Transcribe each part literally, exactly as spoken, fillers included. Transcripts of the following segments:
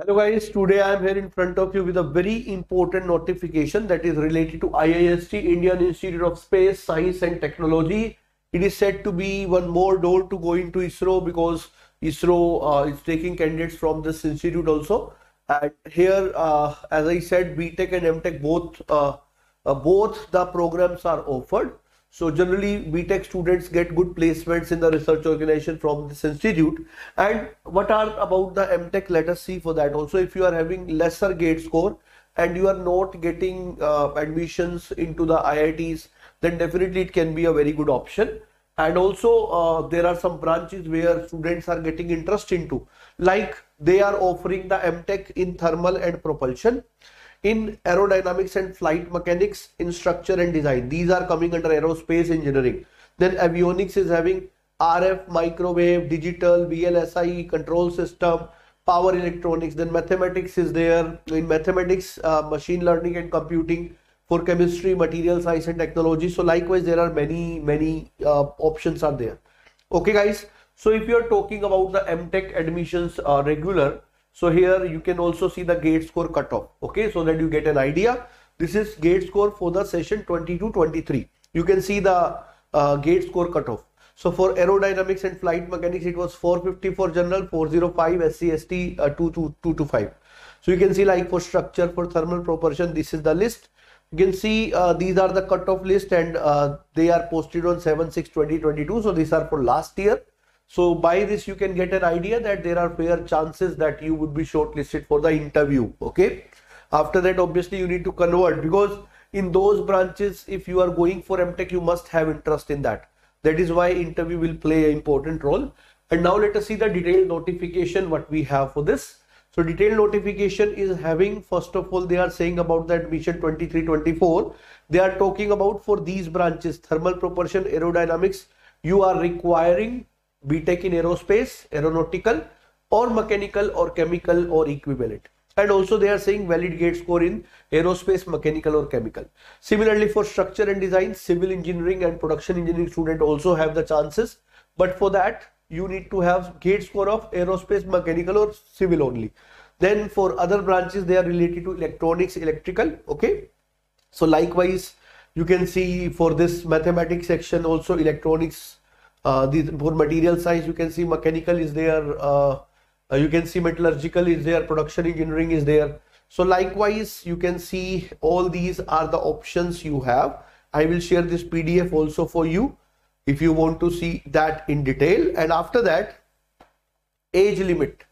Hello guys, today I am here in front of you with a very important notification that is related to I I S T, Indian Institute of Space Science and Technology. It is said to be one more door to go into ISRO because ISRO uh, is taking candidates from this institute also. And here, uh, as I said, B-Tech and M-Tech both, uh, uh, both the programs are offered. So generally B-Tech students get good placements in the research organization from this institute. And what are about the M-Tech, let us see for that also. If you are having lesser GATE score and you are not getting uh, admissions into the I I Ts, then definitely it can be a very good option. And also uh, there are some branches where students are getting interest into, like they are offering the M-Tech in thermal and propulsion, in aerodynamics and flight mechanics, in structure and design. These are coming under aerospace engineering. Then avionics is having R F, microwave, digital, V L S I, control system, power electronics. Then mathematics is there. In mathematics, uh, machine learning and computing. For chemistry, material science and technology. So likewise, there are many, many uh, options are there. Okay guys, so if you are talking about the M-Tech admissions uh, regular, so here you can also see the GATE score cutoff, okay, so that you get an idea. This is GATE score for the session twenty-two twenty-three. You can see the uh, GATE score cutoff. So for aerodynamics and flight mechanics, it was four fifty for general, four oh five, S C S T uh, two twenty-five. So you can see, like for structure, for thermal propulsion, this is the list. You can see uh, these are the cutoff list and uh, they are posted on seven six twenty twenty-two. So these are for last year. So by this you can get an idea that there are fair chances that you would be shortlisted for the interview, okay. After that obviously you need to convert, because in those branches if you are going for M-Tech you must have interest in that. That is why interview will play an important role. And now let us see the detailed notification what we have for this. So detailed notification is having, first of all they are saying about the admission twenty-three twenty-four. They are talking about for these branches thermal propulsion, aerodynamics, you are requiring B-Tech in aerospace, aeronautical or mechanical or chemical or equivalent. And also they are saying valid GATE score in aerospace, mechanical or chemical. Similarly for structure and design, civil engineering and production engineering student also have the chances. But for that you need to have GATE score of aerospace, mechanical or civil only. Then for other branches they are related to electronics, electrical, okay. So likewise you can see for this mathematics section also electronics. Uh, these, for material science you can see mechanical is there, uh, you can see metallurgical is there, production engineering is there. So likewise you can see all these are the options you have. I will share this P D F also for you if you want to see that in detail. And after that, age limit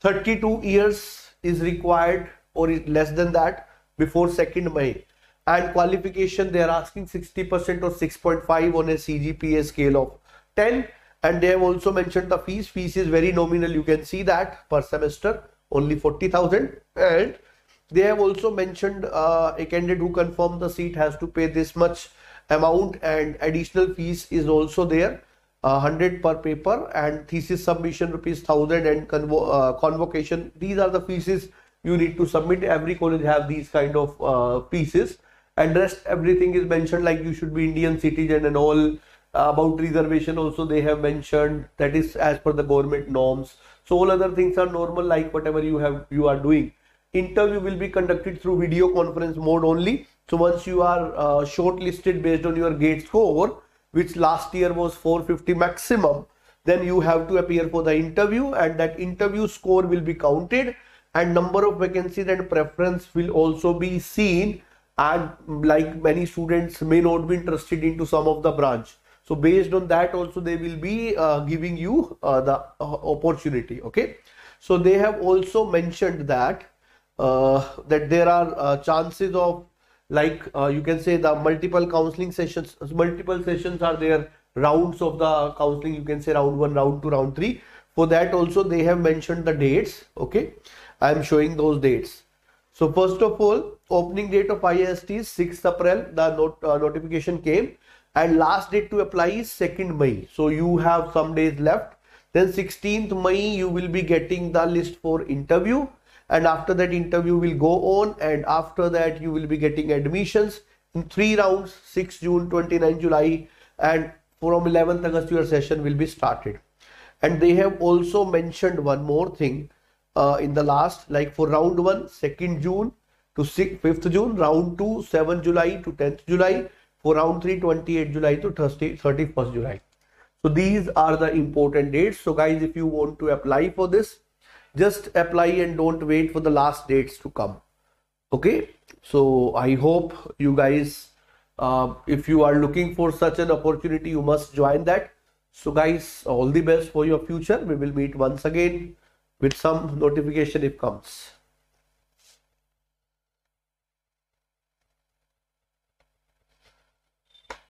thirty-two years is required or is less than that before second May. And qualification they are asking sixty percent or six point five on a C G P A scale of ten. And they have also mentioned the fees. Fees is very nominal, you can see that per semester only forty thousand. And they have also mentioned uh, a candidate who confirmed the seat has to pay this much amount, and additional fees is also there, uh, one hundred per paper, and thesis submission rupees one thousand, and convo uh, convocation. These are the fees you need to submit. Every college have these kind of uh, fees, and rest everything is mentioned, like you should be Indian citizen and all. About reservation also they have mentioned, that is as per the government norms. So all other things are normal, like whatever you have you are doing. Interview will be conducted through video conference mode only. So once you are uh, shortlisted based on your GATE score, which last year was four fifty maximum, then you have to appear for the interview, and that interview score will be counted, and number of vacancies and preference will also be seen. And like many students may not be interested into some of the branch. So based on that also they will be uh, giving you uh, the uh, opportunity, okay. So they have also mentioned that uh, that there are uh, chances of, like uh, you can say the multiple counseling sessions, multiple sessions are there, rounds of the counseling, you can say round one, round two, round three. For that also they have mentioned the dates, okay. I am showing those dates. So first of all, opening date of I I S T is sixth April, the not, uh, notification came. And last date to apply is second May. So you have some days left. Then sixteenth May you will be getting the list for interview. And after that interview will go on. And after that you will be getting admissions in three rounds, sixth June, twenty-ninth July. And from eleventh August your session will be started. And they have also mentioned one more thing. uh, in the last, like for round one, second June to fifth June, round two, seventh July to tenth July, for round three, twenty-eighth July to thirty-first July. So these are the important dates. So guys, if you want to apply for this, just apply and don't wait for the last dates to come. Okay, so I hope you guys, uh, if you are looking for such an opportunity, you must join that. So guys, all the best for your future. We will meet once again with some notification if comes.